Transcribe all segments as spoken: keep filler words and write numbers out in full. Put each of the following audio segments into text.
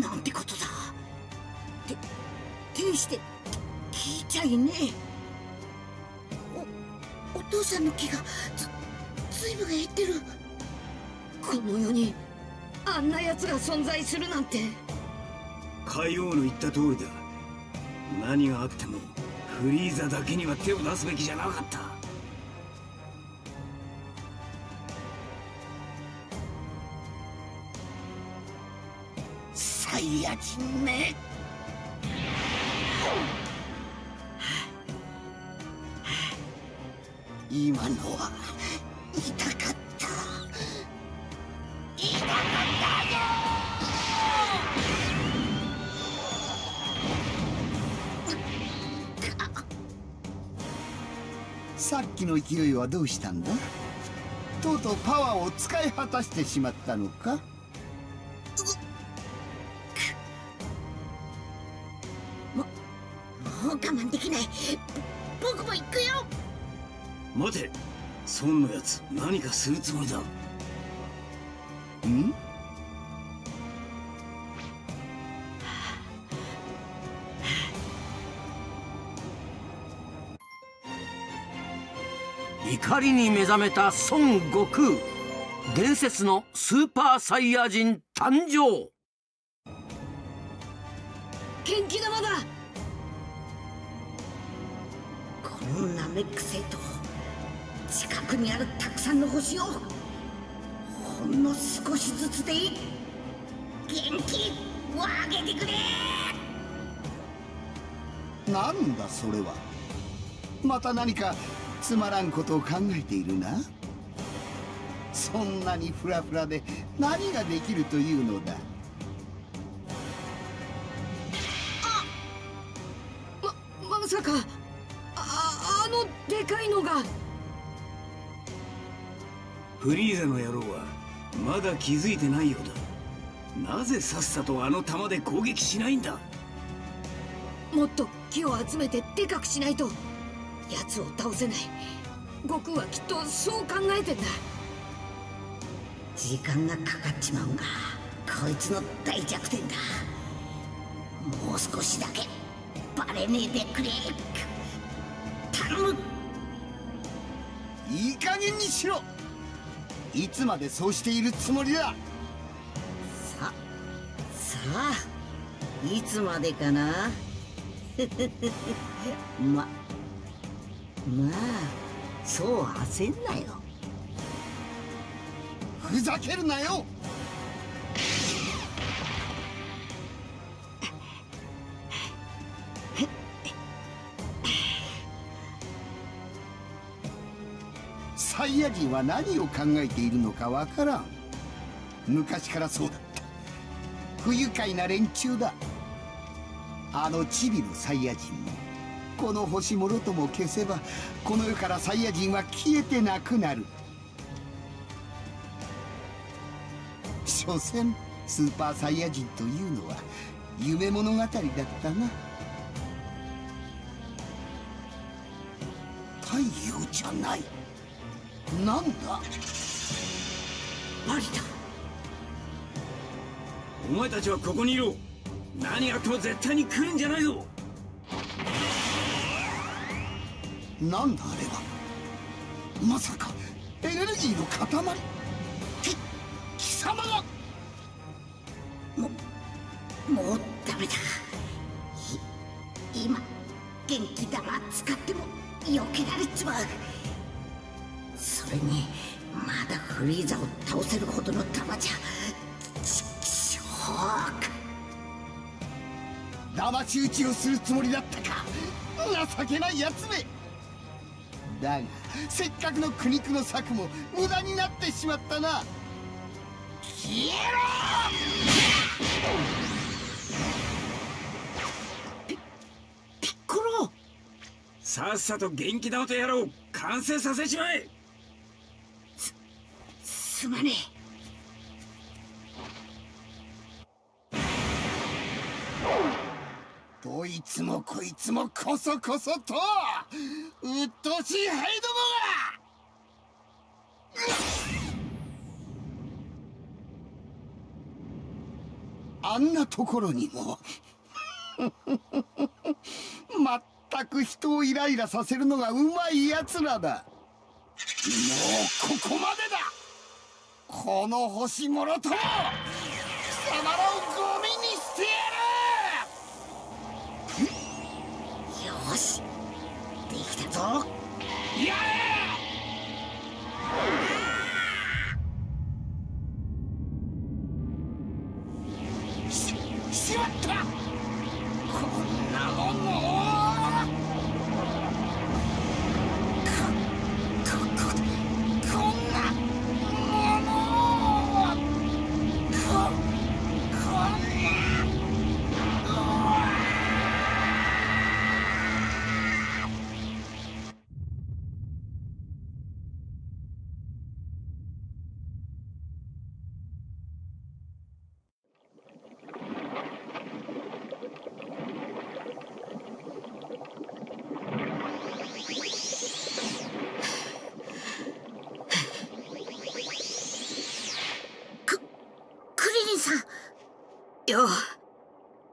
なんてことだ。て天使で聞いちゃいねえ。おお父さんの気がず随分減ってる。この世にあんなやつが存在するなんて。海王の言った通りだ。何があってもフリーザだけには手を出すべきじゃなかった。サイヤ人め。今のは痛かった。痛かったぞ。さっきの勢いはどうしたんだ？とうとうパワーを使い果たしてしまったのか？も、もう我慢できない。僕も行くよ。待て、孫のやつ何かするつもりだ。ん？怒りに目覚めた孫悟空、伝説のスーパーサイヤ人誕生。元気玉だ。このナメック星と近くにあるたくさんの星をほんの少しずつでいい。元気をあげてくれ。なんだそれは。また何かつまらんことを考えているな。そんなにフラフラで何ができるというのだ。あ、ま、まさか、あ、あのでかいのが。フリーザの野郎はまだ気づいてないようだ。なぜさっさとあの弾で攻撃しないんだ。もっと木を集めてでかくしないと。奴を倒せない。悟空はきっとそう考えてんだ。時間がかかっちまうがこいつの大弱点だ。もう少しだけバレねえでくれ。頼む。いい加減にしろ。いつまでそうしているつもりだ。ささあいつまでかな。ふふふ。ままあそう焦んなよ。ふざけるなよ。サイヤ人は何を考えているのかわからん。昔からそうだった。不愉快な連中だ。あのチビのサイヤ人もこの星もろとも消せばこの世からサイヤ人は消えてなくなる。所詮スーパーサイヤ人というのは夢物語だったな。太陽じゃない。なんだマリだ。お前たちはここにいろ。何があっても絶対に来るんじゃないぞ。なんだあれは。まさかエネルギーの塊。き貴様が。ももうダメだ。い今元気玉使っても避けられちまう。それにまだフリーザを倒せるほどの玉じゃ。ちっしょーく。騙し討ちをするつもりだったか。情けないやつめ。だがせっかくの苦肉の策も無駄になってしまったな。消えろ。ピピッコロ。さっさと元気玉とやらを完成させちまえ。すすまねえ。どいつもこいつもこそこそとうっとうしいハイどもが。あんなところにもまったく人をイライラさせるのがうまいやつらだ。もうここまでだ。この星もろとも貴様らをゴミにしてやる。よしできたぞ。やれ。しまった。こんなもんもこここんなものここんな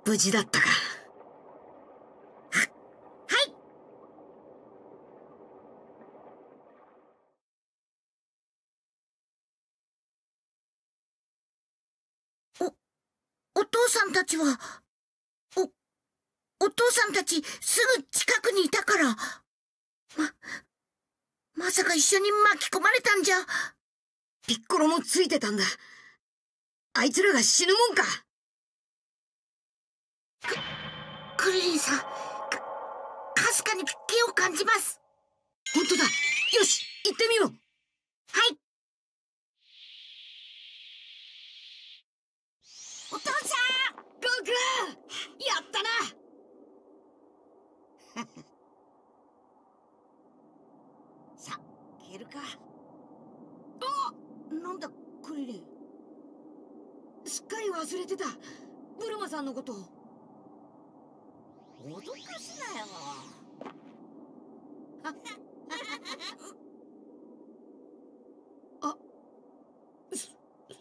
無事だったか。は、はい。お、お父さんたちは、お、お父さんたちすぐ近くにいたから、ま、まさか一緒に巻き込まれたんじゃ。ピッコロもついてたんだ。あいつらが死ぬもんか。く、クリリンさん、か、かすかに気を感じます。本当だ。よし、行ってみよう。はい。お父さん、ゴーくん、やったな。さ、消えるか。お、なんだ、クリリン。すっかり忘れてた。ブルマさんのことを。脅かすなよ。あ、そ、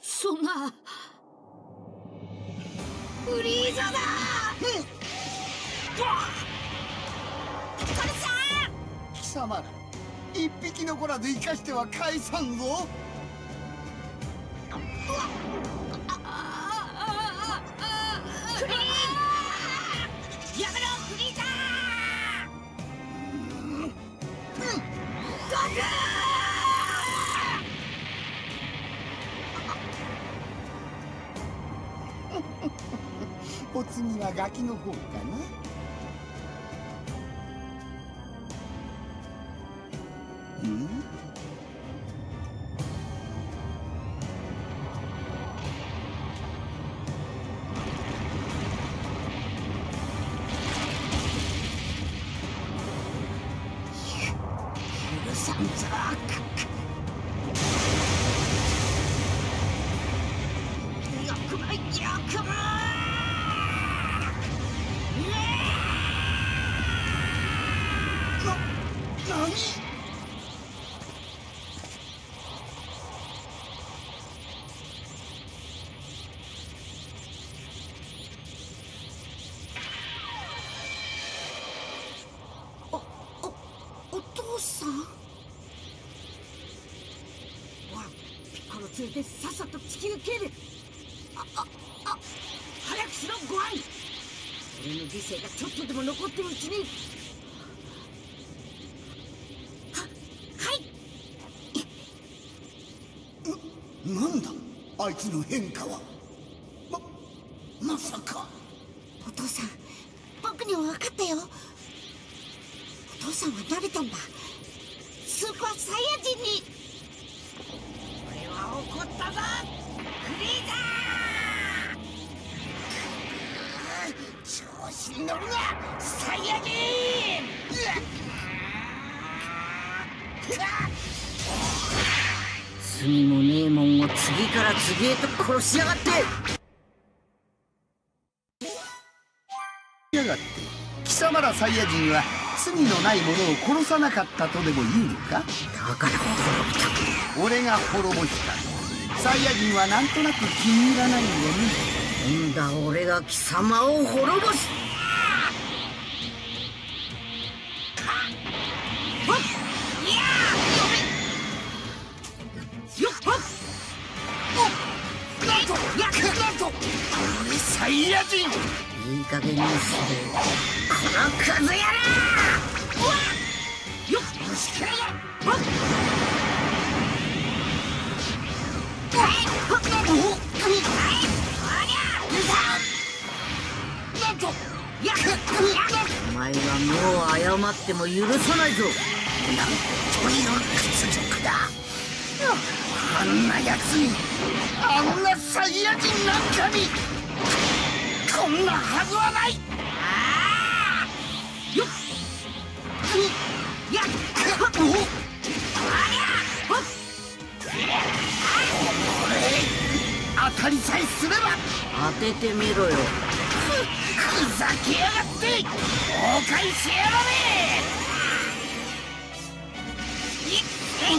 そんな。フリーザだー。うん、これさー。貴様ら、一匹残らず生かしては返さんぞ。フリー。やめろフリーザー。うん、ドクー。お次はガキの方かな。うん、でさっさと地球系で。あああ、早くしろご飯。俺の理性がちょっとでも残ってるうちに。は、はい。な、なんだあいつの変化は。ま、まさか。お父さん、僕には分かったよ。お父さんは慣れたんだ。スーパーサイヤ人に。怒ったぞフリーザー。調子に乗るなサイヤ人。罪もねえもんを次から次へと殺しやがってやがって。貴様らサイヤ人は罪のないものを殺さなかったとでも言うのか。だから滅びた。俺が滅ぼした。サイヤ人はなんとなく気に入らないよね。今度は俺が貴様を滅ぼす。俺サイヤ人、いい加減にしてこのクズやら。よっ、よし、お前はもう謝っても許さないぞ。なんという屈辱だ。あんなやつに、あんなサイヤ人なんかに、こんなはずはない。ああ、よっ、やっ、おっ、あれ、当たりさえすれば。当ててみろよ。ふざけやがって、崩壊しやがれ。いっ、え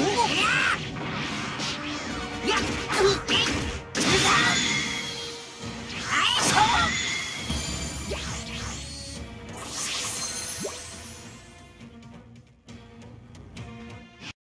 ん、やっ、やっ、うっ、えん、うっ、